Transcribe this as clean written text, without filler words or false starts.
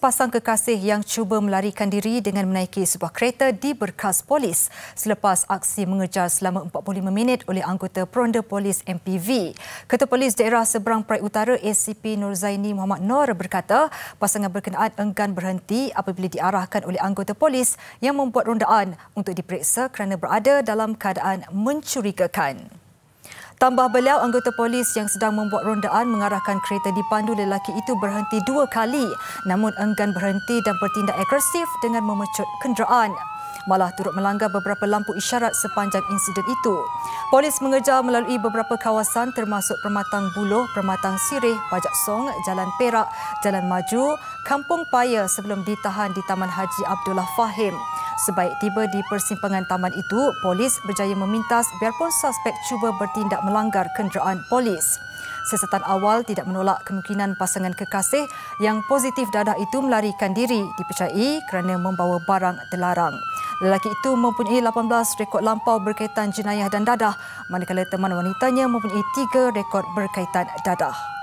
sepasang kekasih yang cuba melarikan diri dengan menaiki sebuah kereta diberkas polis selepas aksi mengejar selama 45 minit oleh anggota peronda polis MPV. Ketua Polis Daerah Seberang Perai Utara ACP Nurzaini Muhammad Noor berkata pasangan berkenaan enggan berhenti apabila diarahkan oleh anggota polis yang membuat rondaan untuk diperiksa kerana berada dalam keadaan mencurigakan. Tambah beliau, anggota polis yang sedang membuat rondaan mengarahkan kereta dipandu lelaki itu berhenti 2 kali namun enggan berhenti dan bertindak agresif dengan memecut kenderaan. Malah turut melanggar beberapa lampu isyarat sepanjang insiden itu. Polis mengejar melalui beberapa kawasan termasuk Permatang Buloh, Permatang Sirih, Pajak Song, Jalan Perak, Jalan Maju, Kampung Paya sebelum ditahan di Taman Haji Abdullah Fahim. Sebaik tiba di persimpangan taman itu, polis berjaya memintas biarpun suspek cuba bertindak melanggar kenderaan polis. Siasatan awal tidak menolak kemungkinan pasangan kekasih yang positif dadah itu melarikan diri dipercayai kerana membawa barang terlarang. Lelaki itu mempunyai 18 rekod lampau berkaitan jenayah dan dadah, manakala teman wanitanya mempunyai 3 rekod berkaitan dadah.